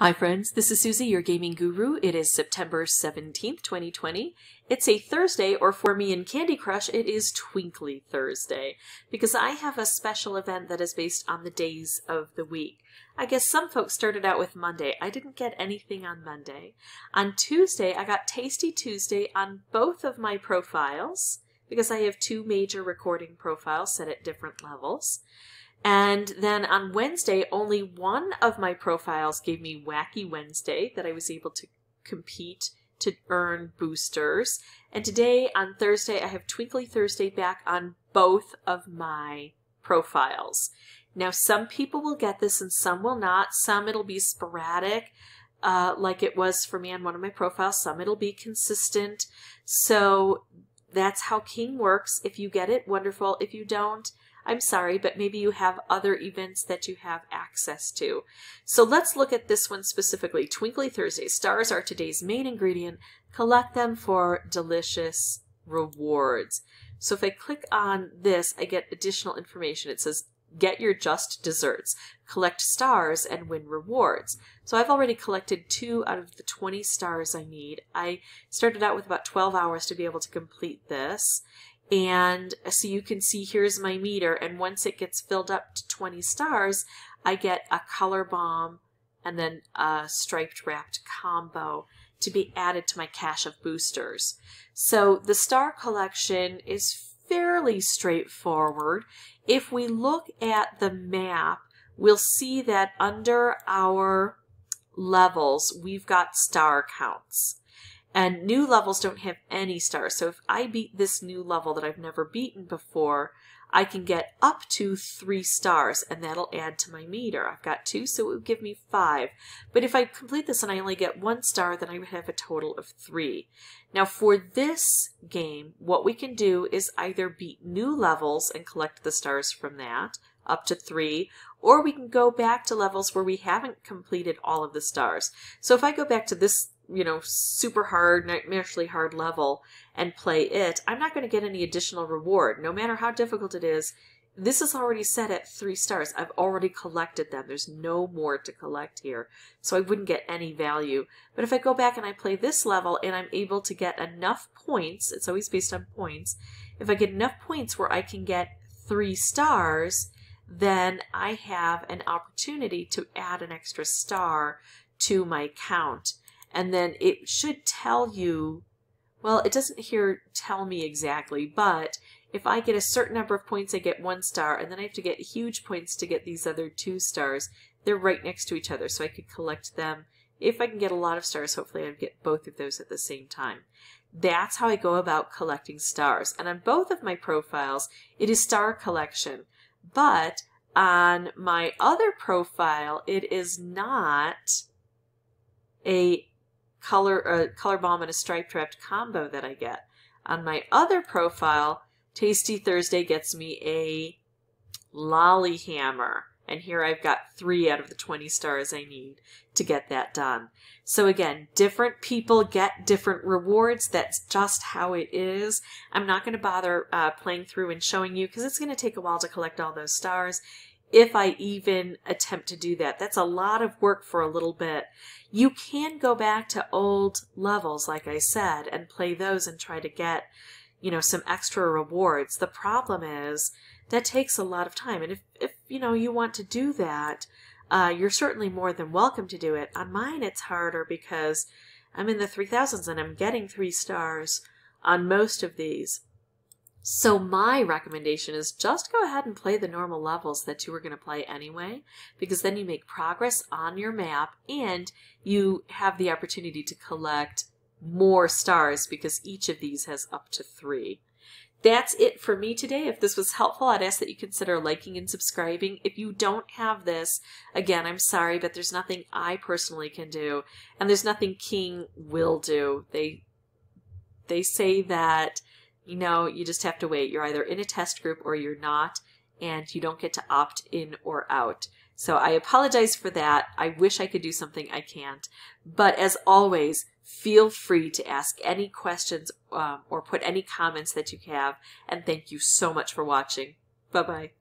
Hi friends, this is Suzy, your Gaming Guru. It is September 17th, 2020. It's a Thursday, or for me in Candy Crush, it is Twinkly Thursday, because I have a special event that is based on the days of the week. I guess some folks started out with Monday. I didn't get anything on Monday. On Tuesday, I got Tasty Tuesday on both of my profiles, because I have two major recording profiles set at different levels. And then on Wednesday, only one of my profiles gave me Wacky Wednesday that I was able to compete to earn boosters. And today, on Thursday, I have Twinkly Thursday back on both of my profiles. Now, some people will get this and some will not. Some it'll be sporadic, like it was for me on one of my profiles. Some it'll be consistent. So that's how King works. If you get it, wonderful. If you don't, I'm sorry, but maybe you have other events that you have access to. So let's look at this one specifically. Twinkly Thursday. Stars are today's main ingredient. Collect them for delicious rewards. So if I click on this, I get additional information. It says, get your just desserts. Collect stars and win rewards. So I've already collected 2 out of the 20 stars I need. I started out with about 12 hours to be able to complete this. And so you can see here's my meter, and once it gets filled up to 20 stars, I get a color bomb and then a striped wrapped combo to be added to my cache of boosters. So the star collection is fairly straightforward. If we look at the map, we'll see that under our levels, we've got star counts. And new levels don't have any stars. So if I beat this new level that I've never beaten before, I can get up to 3 stars, and that'll add to my meter. I've got 2, so it would give me 5. But if I complete this and I only get 1 star, then I would have a total of 3. Now for this game, what we can do is either beat new levels and collect the stars from that, up to 3, or we can go back to levels where we haven't completed all of the stars. So if I go back to this, you know, super hard, nightmarishly hard level and play it, I'm not going to get any additional reward. No matter how difficult it is, this is already set at 3 stars. I've already collected them. There's no more to collect here. So I wouldn't get any value. But if I go back and I play this level and I'm able to get enough points, it's always based on points, if I get enough points where I can get 3 stars, then I have an opportunity to add an extra star to my count. And then it should tell you, well, it doesn't here tell me exactly, but if I get a certain number of points, I get 1 star, and then I have to get huge points to get these other 2 stars. They're right next to each other, so I could collect them. If I can get a lot of stars, hopefully I'd get both of those at the same time. That's how I go about collecting stars. And on both of my profiles, it is star collection. But on my other profile, it is not a color bomb and a striped wrapped combo that I get. On my other profile, Tasty Thursday gets me a lolly hammer, and here I've got 3 out of the 20 stars I need to get that done. So again, different people get different rewards. That's just how it is. I'm not going to bother playing through and showing you because it's going to take a while to collect all those stars. If I even attempt to do that, that's a lot of work for a little bit. You can go back to old levels, like I said, and play those and try to get, you know, some extra rewards. The problem is that takes a lot of time. And if you know, you want to do that, you're certainly more than welcome to do it. On mine, it's harder because I'm in the 3000s and I'm getting 3 stars on most of these. So my recommendation is just go ahead and play the normal levels that you were going to play anyway, because then you make progress on your map and you have the opportunity to collect more stars because each of these has up to 3. That's it for me today. If this was helpful, I'd ask that you consider liking and subscribing. If you don't have this, again, I'm sorry, but there's nothing I personally can do, and there's nothing King will do. They say that, you know, you just have to wait. You're either in a test group or you're not, and you don't get to opt in or out. So I apologize for that. I wish I could do something. I can't. But as always, feel free to ask any questions or put any comments that you have. And thank you so much for watching. Bye-bye.